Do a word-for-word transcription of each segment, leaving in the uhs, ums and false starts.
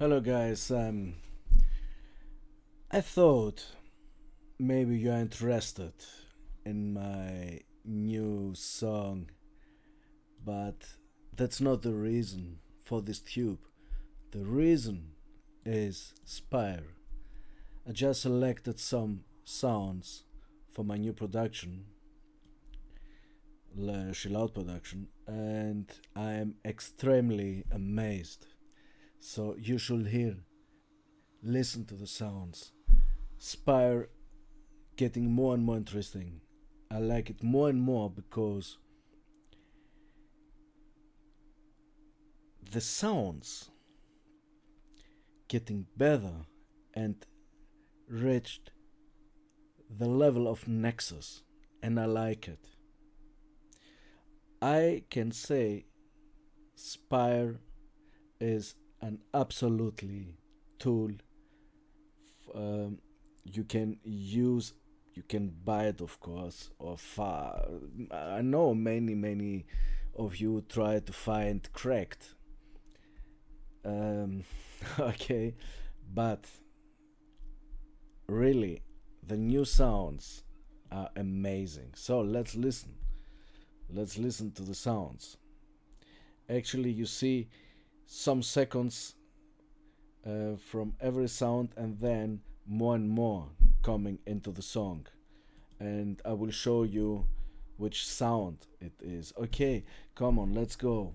Hello guys, um, I thought maybe you're interested in my new song, but that's not the reason for this tube. The reason is Spire. I just selected some sounds for my new production, La Chill Out production, and I am extremely amazed. So you should hear, listen to the sounds. Spire getting more and more interesting. I like it more and more because the sounds getting better and reached the level of Nexus, and I like it. I can say Spire is an absolutely tool um, you can use. You can buy it, of course, or far. I know many many of you try to find cracked um, okay, but really the new sounds are amazing. So let's listen let's listen to the sounds. Actually, you see some seconds uh, from every sound, and then more and more coming into the song, and I will show you which sound it is. Okay, come on, let's go.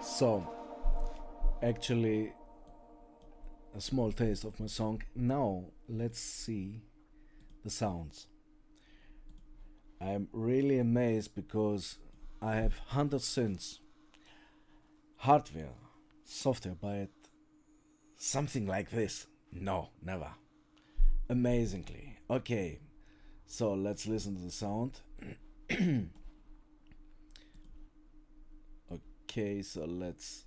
So, actually, a small taste of my song. Now, let's see the sounds. I'm really amazed because I have one hundred synths, hardware, software, but something like this, no, never. Amazingly. Okay, so let's listen to the sound. Okay, so let's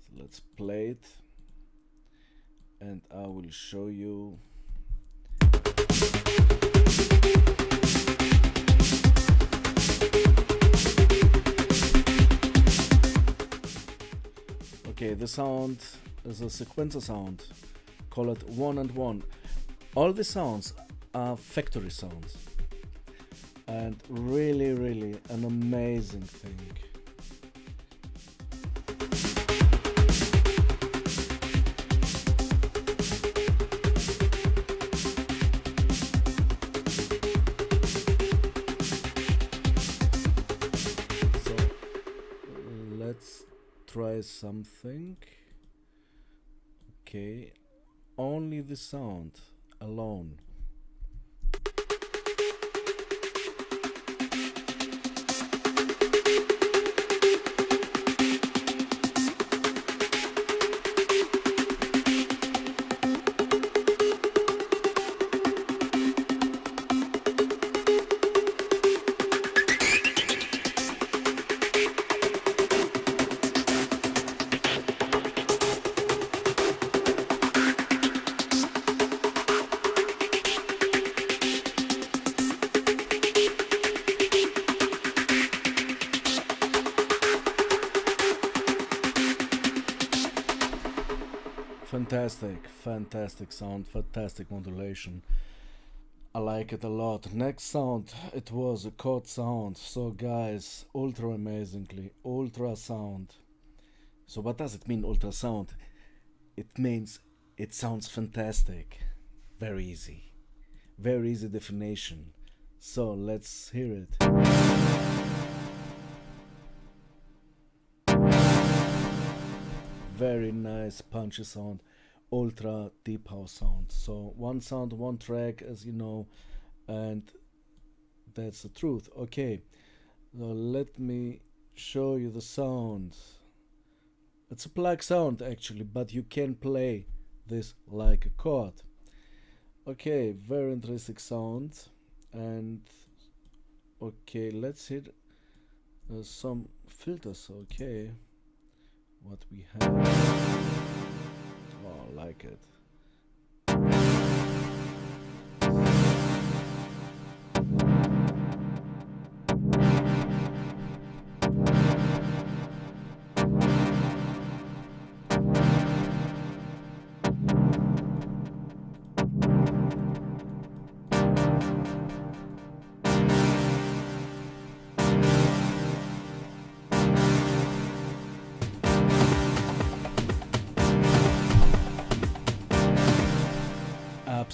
so let's play it, and I will show you. Okay, the sound is a sequencer sound, call it one and one. All the sounds are factory sounds, and really, really an amazing thing. Try something. Okay, only the sound alone. Fantastic, fantastic sound, fantastic modulation. I like it a lot. Next sound, it was a chord sound. So guys, ultra amazingly, ultrasound. So what does it mean, ultrasound? It means it sounds fantastic. Very easy, very easy definition. So let's hear it. Very nice punchy sound. ultra deep house sound. So one sound, one track, as you know, and that's the truth. Okay, now let me show you the sound. It's a plug sound actually, but you can play this like a chord. Okay, very interesting sound. And okay, let's hit uh, some filters. Okay, what we have. Oh, I like it.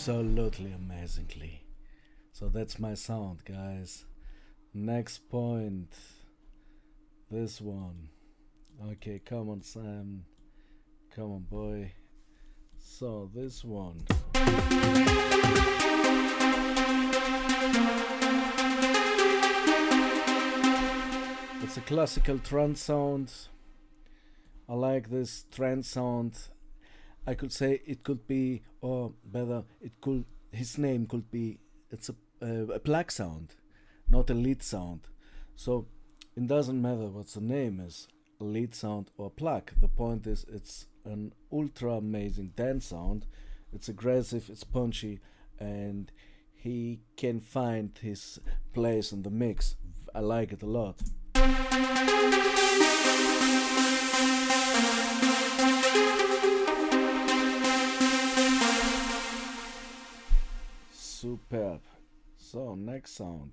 Absolutely amazingly. So that's my sound, guys. Next point, this one. Okay, come on, Sam, come on, boy. So this one, it's a classical trance sound. I like this trance sound. I could say it could be, or better, it could, his name could be, it's a, uh, a plug sound, not a lead sound. So it doesn't matter what the name is, a lead sound or plug. The point is, it's an ultra amazing dance sound. It's aggressive, it's punchy, and he can find his place in the mix. I like it a lot. Superb. So next sound.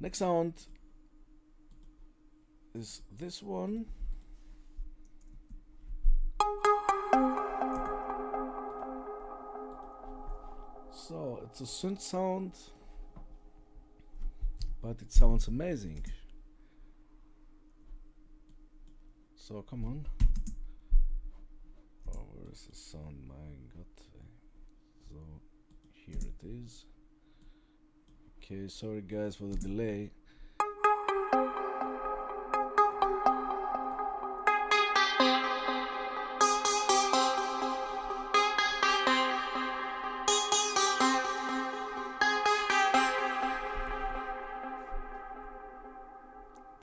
Next sound is this one. So it's a synth sound, but it sounds amazing. So come on. Oh, where is the sound? My God. So here it is. Okay, sorry guys for the delay.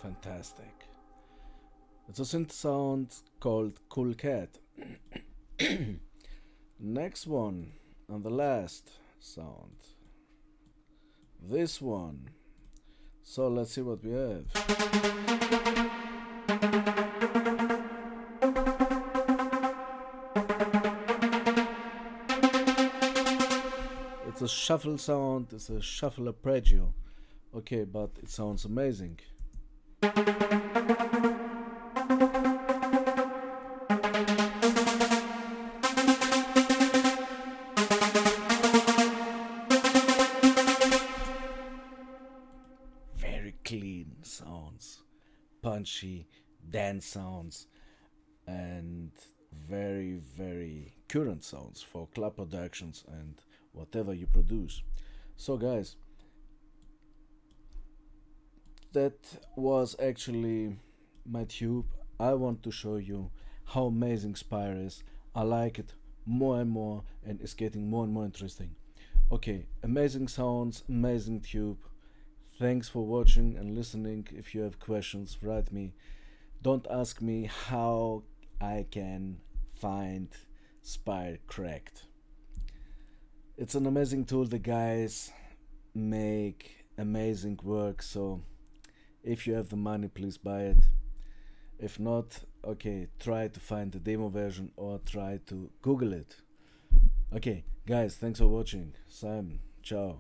Fantastic. It's a synth sound called Cool Cat. Next one. And the last sound, this one. So let's see what we have. It's a shuffle sound, it's a shuffle arpeggio. Okay, but it sounds amazing. Punchy dance sounds and very very current sounds for club productions and whatever you produce. So guys, that was actually my tube. I want to show you how amazing Spire is. I like it more and more, and it's getting more and more interesting. Okay, amazing sounds, amazing tube. Thanks for watching and listening. If you have questions, write me. Don't ask me how I can find Spire Cracked. It's an amazing tool. The guys make amazing work. So if you have the money, please buy it. If not, okay, try to find the demo version or try to Google it. Okay, guys, thanks for watching. Simon, ciao.